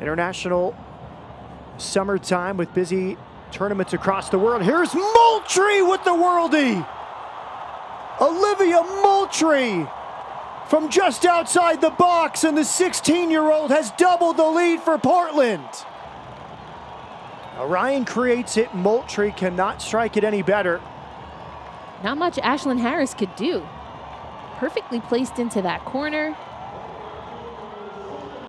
International summertime with busy tournaments across the world. Here's Moultrie with the worldie. Olivia Moultrie from just outside the box, and the 16-year-old has doubled the lead for Portland. Orion creates it. Moultrie cannot strike it any better. Not much Ashlyn Harris could do. Perfectly placed into that corner.